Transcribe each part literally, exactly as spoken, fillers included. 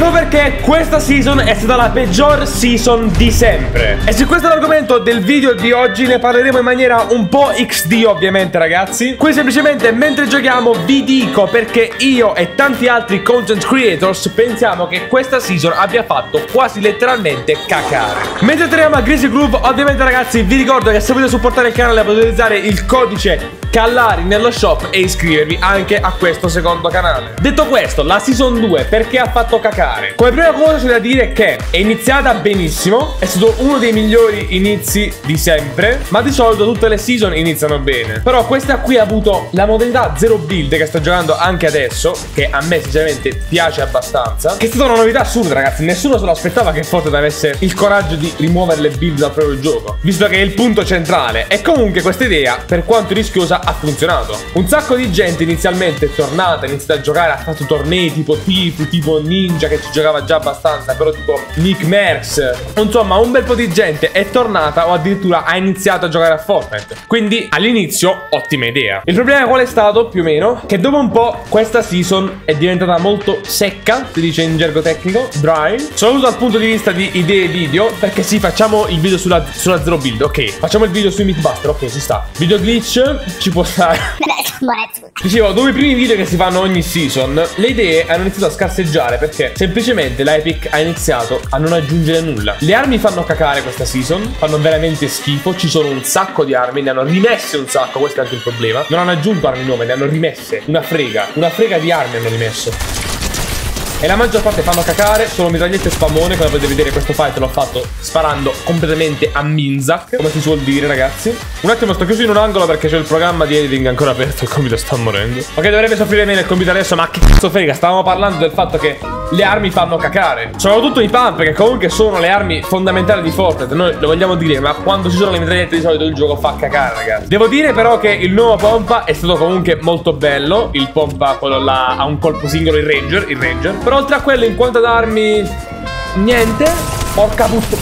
Ecco perché questa season è stata la peggior season di sempre. E su questo è l'argomento del video di oggi. Ne parleremo in maniera un po' X D, ovviamente, ragazzi. Qui semplicemente mentre giochiamo vi dico perché io e tanti altri content creators pensiamo che questa season abbia fatto quasi letteralmente cacare. Mentre torniamo a Greasy Groove, ovviamente, ragazzi, vi ricordo che se volete supportare il canale potete utilizzare il codice Callari nello shop e iscrivervi anche a questo secondo canale. Detto questo, la season due perché ha fatto cacare? Come prima cosa c'è da dire che è iniziata benissimo, è stato uno dei migliori inizi di sempre, ma di solito tutte le season iniziano bene. Però questa qui ha avuto la modalità zero build che sto giocando anche adesso, che a me sinceramente piace abbastanza, che è stata una novità assurda, ragazzi. Nessuno se lo aspettava che Fortnite avesse il coraggio di rimuovere le build dal proprio gioco, visto che è il punto centrale. E comunque questa idea, per quanto rischiosa, ha funzionato. Un sacco di gente inizialmente è tornata, ha iniziato a giocare, ha fatto tornei tipo Tipu, tipo Ninja che ci giocava già abbastanza, però tipo Nick Merckx, insomma un bel po' di gente è tornata o addirittura ha iniziato a giocare a Fortnite. Quindi all'inizio ottima idea. Il problema qual è stato più o meno? Che dopo un po' questa season è diventata molto secca, si dice in gergo tecnico, dry, soprattutto dal punto di vista di idee video, perché sì, facciamo il video sulla, sulla zero build, ok, facciamo il video sui MythBuster, ok, si sta, video glitch ci può stare. Dicevo, dopo i primi video che si fanno ogni season, le idee hanno iniziato a scarseggiare perché semplicemente la Epic ha iniziato a non aggiungere nulla. Le armi fanno cacare questa season, fanno veramente schifo, ci sono un sacco di armi, ne hanno rimesse un sacco, questo è anche il problema. Non hanno aggiunto armi nuove, ne hanno rimesse una frega, una frega di armi hanno rimesso. E la maggior parte fanno cacare, sono mitragliette spamone, come potete vedere questo fight l'ho fatto sparando completamente a Minzac, come si suol dire, ragazzi. Un attimo, sto chiuso in un angolo perché c'è il programma di editing ancora aperto, il computer sta morendo. Ok, dovrebbe soffrire meno il computer adesso, ma che cazzo frega, stavamo parlando del fatto che le armi fanno cacare. Soprattutto i pump, che comunque sono le armi fondamentali di Fortnite, noi lo vogliamo dire, ma quando ci sono le mitragliette di solito il gioco fa cacare, ragazzi. Devo dire però che il nuovo pompa è stato comunque molto bello, il pompa quello là ha un colpo singolo, il ranger, il ranger. Però oltre a quello, in quanto ad armi, niente. Porca puttana,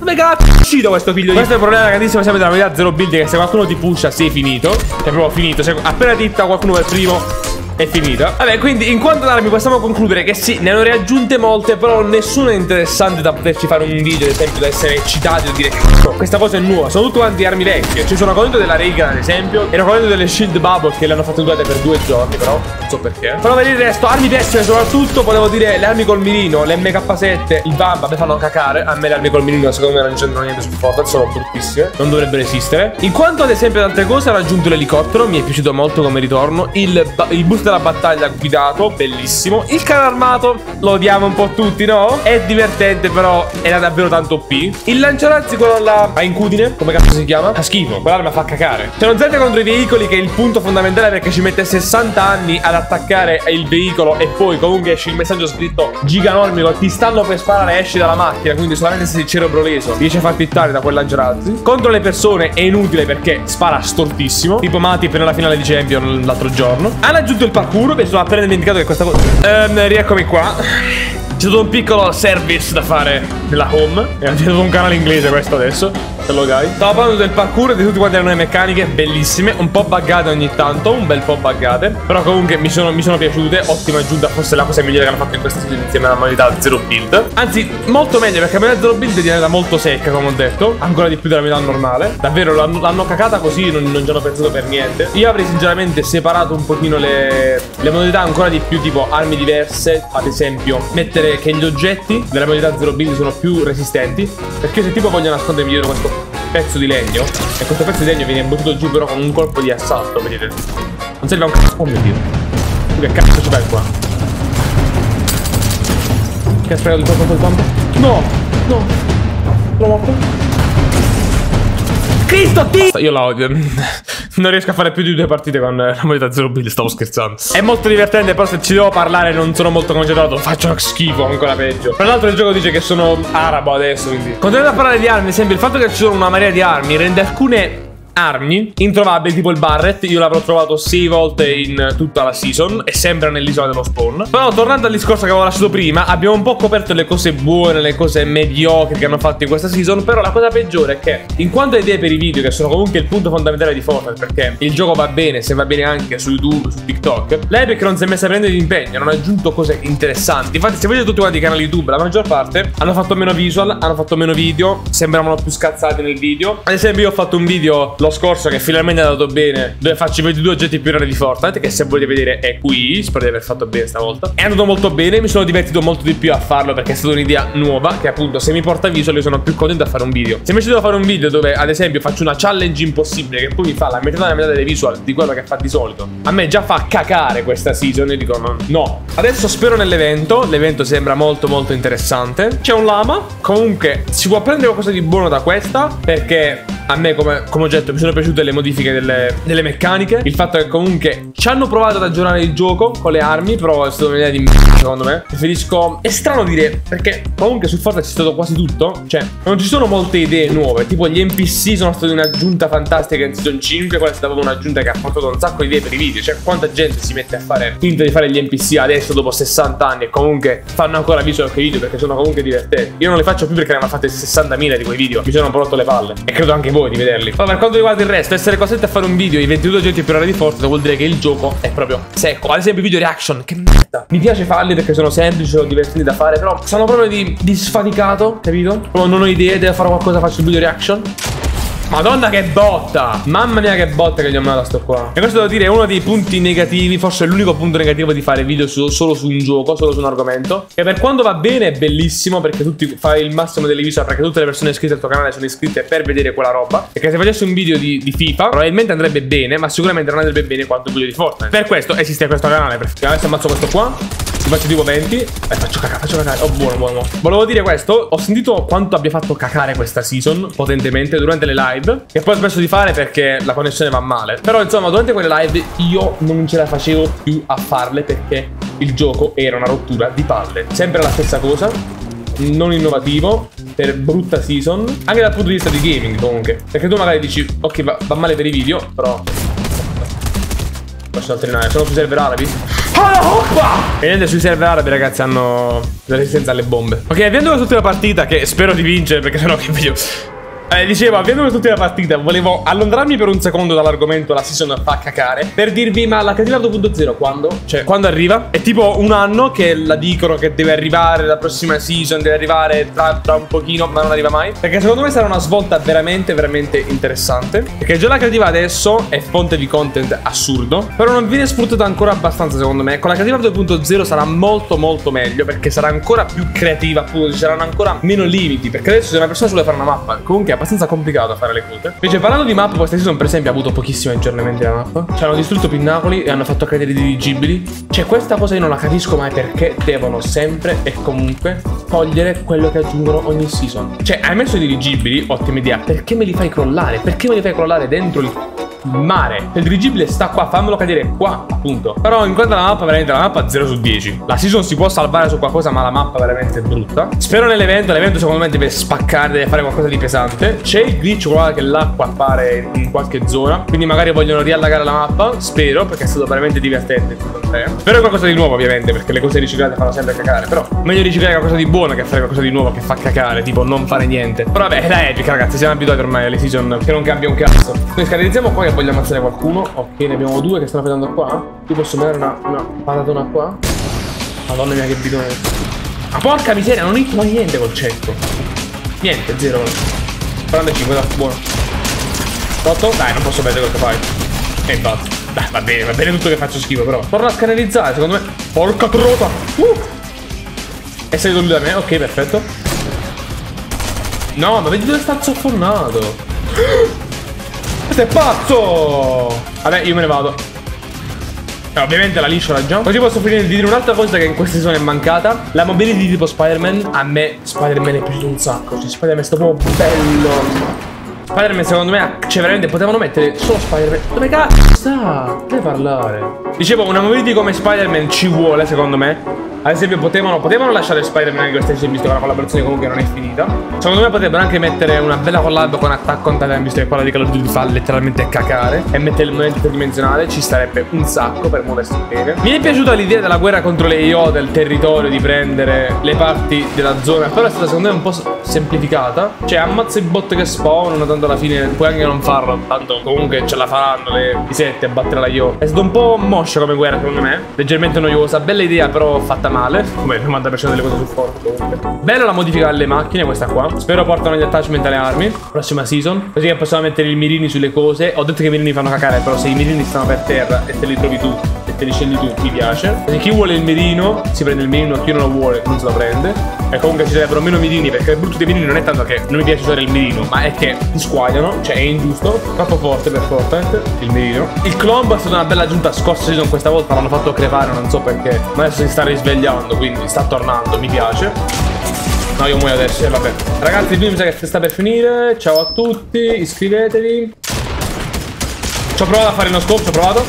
dove cazzo è uscito questo figlio di... Questo è un problema grandissimo sempre della modalità zero build, che se qualcuno ti pusha sei finito. Cioè proprio finito, se appena ti hitta qualcuno per primo è finito. Vabbè, quindi in quanto ad armi possiamo concludere che sì, ne hanno riaggiunte molte, però nessuno è interessante da poterci fare un video, ad esempio, da essere eccitati o dire che questa cosa è nuova. Sono tutte quante armi vecchie. Ci sono contento della Reagan, ad esempio, ero contento delle shield bubble che le hanno fatte durare per due giorni, però non so perché. Però per il resto, armi pessime soprattutto, volevo dire, le armi col mirino, le M K sette, il bamba, mi fanno cacare. A me le armi col mirino secondo me non c'entrano niente su Fortnite, sono bruttissime, non dovrebbero esistere. In quanto ad esempio ad altre cose, hanno aggiunto l'elicottero, mi è piaciuto molto come ritorno, il, il boost della battaglia guidato, bellissimo. Il carro armato, lo odiamo un po' tutti, no? È divertente, però era davvero tanto O P. Il lanciarazzi, quello là a incudine, come cazzo si chiama? Fa schifo, quell'arma fa cacare. C'è uno Z contro i veicoli, che è il punto fondamentale, perché ci mette sessanta anni ad attaccare il veicolo e poi comunque esce il messaggio scritto giganormico, ti stanno per sparare, esci dalla macchina, quindi solamente se il cerebro leso riesce a far pittare da quel lanciarazzi. Contro le persone è inutile perché spara stortissimo, tipo Mati per la finale di Champion l'altro giorno. Hanno aggiunto il parkour, mi sono appena dimenticato che questa cosa... Ehm, rieccomi qua. C'è stato un piccolo service da fare nella home. È stato un canale inglese questo adesso. Hello guys. Stavo parlando del parkour, di tutte quante le nuove meccaniche bellissime, un po' buggate ogni tanto, un bel po' buggate, però comunque mi sono, mi sono piaciute. Ottima aggiunta, forse la cosa migliore che hanno fatto in questa season insieme alla modalità zero build. Anzi, molto meglio, perché la zero build è diventata molto secca, come ho detto, ancora di più della modalità normale. Davvero, l'hanno cacata così, non, non ci hanno pensato per niente. Io avrei sinceramente separato un pochino le, le modalità ancora di più, tipo armi diverse, ad esempio mettere che gli oggetti della modalità zero build sono più resistenti, perché se tipo voglio nascondermi dietro questo pezzo di legno, e questo pezzo di legno viene buttato giù però con un colpo di assalto, vedete, non serve un cazzo. Oh mio dio, tu che cazzo ci fai qua? Che ha sparato il colpo col bambino? No, no, l'ho morto. Cristo ti... Io la odio. Non riesco a fare più di due partite con la modalità zero build, stavo scherzando. È molto divertente, però se ci devo parlare non sono molto concentrato, faccio schifo, ancora peggio. Tra l'altro il gioco dice che sono arabo adesso, quindi... Continuando a parlare di armi, ad esempio, il fatto che ci sono una marea di armi rende alcune armi introvabili tipo il Barret. Io l'avrò trovato sei volte in tutta la season e sempre nell'isola dello spawn. Però tornando al discorso che avevo lasciato prima, abbiamo un po' coperto le cose buone, le cose mediocre che hanno fatto in questa season. Però la cosa peggiore è che, in quanto a idee per i video, che sono comunque il punto fondamentale di Fortnite, perché il gioco va bene, se va bene anche su YouTube, su TikTok, la Epic non si è messa a prendere impegno, non ha aggiunto cose interessanti. Infatti se vedete tutti quanti i canali YouTube, la maggior parte hanno fatto meno visual, hanno fatto meno video, sembravano più scazzati nel video. Ad esempio io ho fatto un video lo scorso che finalmente è andato bene, dove faccio ventidue oggetti più rari di Fortnite, che se volete vedere è qui. Spero di aver fatto bene stavolta. È andato molto bene, mi sono divertito molto di più a farlo perché è stata un'idea nuova, che appunto se mi porta visual io sono più contento a fare un video. Se invece devo fare un video dove ad esempio faccio una challenge impossibile che poi mi fa la metà della metà delle visual di quello che fa di solito, a me già fa cacare questa season e dico no, no. Adesso spero nell'evento, l'evento sembra molto molto interessante. C'è un lama, comunque si può prendere qualcosa di buono da questa, perché a me come, come ho detto mi sono piaciute le modifiche delle, delle meccaniche. Il fatto che comunque ci hanno provato ad aggiornare il gioco con le armi, però è stata un'idea di merda secondo me. Preferisco, è strano dire, perché comunque su Fortnite c'è stato quasi tutto, cioè non ci sono molte idee nuove. Tipo gli N P C sono stati un'aggiunta fantastica in season cinque, quella è stata un'aggiunta che ha portato un sacco di idee per i video. Cioè quanta gente si mette a fare, finta di fare gli N P C adesso dopo sessanta anni, e comunque fanno ancora visual che video perché sono comunque divertenti. Io non le faccio più perché ne hanno fatte sessantamila di quei video, mi sono rotto le palle e credo anche voi di vederli. Ma per quanto riguarda il resto, essere costretti a fare un video di ventidue oggetti per ora di Fortnite vuol dire che il gioco è proprio secco. Ad esempio video reaction, che merda, mi piace farli perché sono semplici, sono divertenti da fare, però sono proprio di, di sfaticato, capito? Proprio non ho idee, devo fare qualcosa, faccio il video reaction. Madonna che botta, mamma mia che botta che gli ho mandato sto qua. E questo devo dire è uno dei punti negativi, forse è l'unico punto negativo di fare video su, solo su un gioco, solo su un argomento. E per quando va bene è bellissimo perché tutti fai il massimo delle visual, perché tutte le persone iscritte al tuo canale sono iscritte per vedere quella roba. Perché se facessi un video di, di FIFA probabilmente andrebbe bene, ma sicuramente non andrebbe bene quanto un video di Fortnite. Per questo esiste questo canale. Adesso ammazzo questo qua, faccio tipo venti e faccio cacare, faccio cacare. Oh buono, buono. Volevo dire questo, ho sentito quanto abbia fatto cacare questa season potentemente durante le live, che poi ho smesso di fare perché la connessione va male. Però insomma durante quelle live io non ce la facevo più a farle perché il gioco era una rottura di palle. Sempre la stessa cosa, non innovativo, per brutta season, anche dal punto di vista di gaming comunque. Perché tu magari dici ok va, va male per i video, però faccio alternare, sono su server arabi. E niente, sui server arabi ragazzi hanno la resistenza alle bombe. Ok, avviando con tutta la partita, che spero di vincere perché sennò che video. Eh, dicevo, avviando con tutta la partita, volevo allontanarmi per un secondo dall'argomento la season fa cacare, per dirvi ma la catena due punto zero quando? Cioè, quando arriva? È tipo un anno che la dicono che deve arrivare la prossima season, deve arrivare tra, tra un pochino, ma non arriva mai. Perché secondo me sarà una svolta veramente, veramente interessante, perché già la creativa adesso è fonte di content assurdo, però non viene sfruttata ancora abbastanza secondo me. Con la creativa due punto zero sarà molto molto meglio, perché sarà ancora più creativa appunto, ci saranno ancora meno limiti, perché adesso se una persona vuole fare una mappa, comunque è abbastanza complicato fare le cose. Invece parlando di mappa, questa season per esempio ha avuto pochissimi aggiornamenti alla mappa. Ci hanno distrutto Pinnacoli e hanno fatto cadere i dirigibili. Cioè questa cosa io non la capisco mai, perché devono sempre e comunque togliere quello che aggiungono ogni season. Cioè hai messo i dirigibili, ottima idea, perché me li fai crollare? Perché me li fai crollare dentro il mare? Il dirigibile sta qua, fammelo cadere qua, appunto. Però in quanto alla mappa, veramente la mappa zero su dieci. La season si può salvare su qualcosa, ma la mappa veramente è brutta. Spero nell'evento, l'evento secondo me deve spaccare, deve fare qualcosa di pesante. C'è il glitch, guarda che l'acqua appare in qualche zona, quindi magari vogliono riallagare la mappa, spero, perché è stato veramente divertente. Spero qualcosa di nuovo ovviamente, perché le cose riciclate fanno sempre cacare, però meglio riciclare qualcosa di buono che fare qualcosa di nuovo che fa cacare, tipo non fare niente. Però vabbè, è la Epic ragazzi, siamo abituati ormai alle season che non cambia un cazzo. Noi scadenizziamo qua che voglio ammazzare qualcuno. Ok, ne abbiamo due che stanno facendo qua. Ti posso dare una, una patatona qua. Madonna mia che bidone. Ma porca miseria, non hit mai niente col cento. Niente, zero. quarantacinque, da, buono. otto, dai, non posso perdere questo fight. E infatti, dai, va bene, va bene tutto che faccio schifo però. Torna a scanalizzare, secondo me. Porca trota. Uh! È salito lui da me, ok, perfetto. No, ma vedi dove sta zoffornato. Questo è pazzo! Vabbè, io me ne vado. Eh, ovviamente la liscio la già. Così posso finire di dire un'altra cosa che in questa season è mancata. La mobility di tipo Spider-Man. A me Spider-Man è piaciuto un sacco. Cioè, Spider-Man è stato proprio bello. Spider-Man secondo me, cioè veramente potevano mettere solo Spider-Man. Dove cazzo sta? Deve parlare. Dicevo, una mobility come Spider-Man ci vuole secondo me. Ad esempio potevano, potevano lasciare Spider-Man in questa season, visto che la collaborazione comunque non è finita. Secondo me potrebbero anche mettere una bella collab con Attack on Titan, visto che quella di Call of Duty fa letteralmente cacare, e mettere il momento interdimensionale ci starebbe un sacco per muoversi bene. Mi è piaciuta l'idea della guerra contro le I O del territorio, di prendere le parti della zona, però è stata secondo me un po' semplificata. Cioè ammazza i bot che spawnano, tanto alla fine puoi anche non farlo, tanto comunque ce la faranno le pisette a battere la I O. È stato un po' moscia come guerra secondo me, leggermente noiosa, bella idea però fatta male, come il novanta per cento delle cose su Fortnite. Bella la modifica alle macchine questa qua, spero portano gli attachment alle armi prossima season, così che possiamo mettere i mirini sulle cose. Ho detto che i mirini fanno cacare, però se i mirini stanno per terra e te li trovi tu e te li scegli tu, mi piace. Se chi vuole il mirino si prende il mirino, chi non lo vuole non se lo prende. E comunque ci sarebbero meno mirini, perché il brutto dei mirini non è tanto che non mi piace usare il mirino, ma è che ti squagliano, cioè è ingiusto, troppo forte per Fortnite il mirino. Il club è stata una bella aggiunta scorsa season, questa volta l'hanno fatto crepare, non so perché, ma adesso si sta risvegliando, quindi sta tornando, mi piace. No, io muoio adesso, eh, vabbè. Ragazzi, il video mi sa che sta per finire. Ciao a tutti, iscrivetevi. Ci ho provato a fare uno scopo, ci ho provato.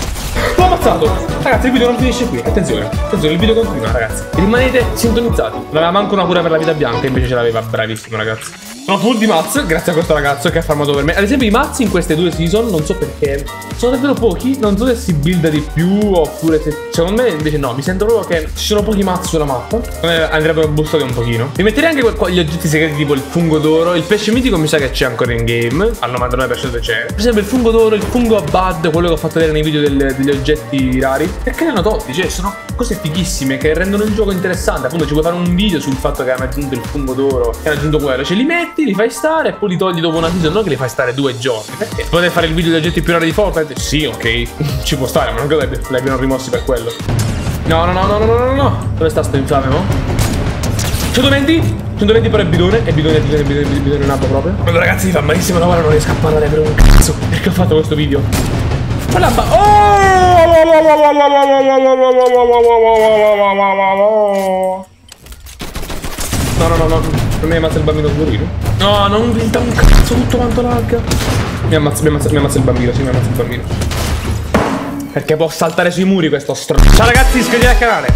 L'ho ammazzato. Ragazzi, il video non finisce qui, attenzione. Attenzione, il video continua, ragazzi. Rimanete sintonizzati. Non aveva manco una cura per la vita bianca, invece ce l'aveva, bravissimo, ragazzi. Sono full di mazzi, grazie a questo ragazzo che ha farmato per me. Ad esempio, i mazzi in queste due season, non so perché, sono davvero pochi. Non so se si builda di più, oppure se... Secondo me invece no, mi sento proprio che ci sono pochi mazzi sulla mappa. Andrebbero boostati un pochino. Mi metterei anche gli oggetti segreti, tipo il fungo d'oro. Il pesce mitico mi sa che c'è ancora in game, al novantanove per cento c'è. Per esempio il fungo d'oro, il fungo abad, quello che ho fatto vedere nei video del, degli oggetti rari. Perché ne hanno tolti? Cioè sono cose fighissime che rendono il gioco interessante. Appunto ci puoi fare un video sul fatto che hanno aggiunto il fungo d'oro, che hanno aggiunto quello. Cioè li metti, li fai stare e poi li togli dopo una season. Non che li fai stare due giorni. Perché? Potete fare il video degli oggetti più rari di Fortnite? Sì, ok, ci può stare, ma non credo che li abbiano rimossi per quello. No, no, no, no, no, no, no. Dove sta sto infame, no? centoventi? centoventi per il bidone. E bidone, bidone, bidone, bidone in alto proprio. Quando ragazzi mi fa malissimo lavorare, non riesco a parlare per un cazzo. Perché ho fatto questo video? Guarda, ma... Oh! No, no, no, no. Per me ammazza il bambino sburino. No, non mi dà un cazzo, tutto quanto lagga. Mi ammazza, mi ammazza, mi ammazza il bambino, sì, mi ammazza il bambino. Perché può saltare sui muri questo stronzo. Ciao ragazzi, iscrivetevi al canale.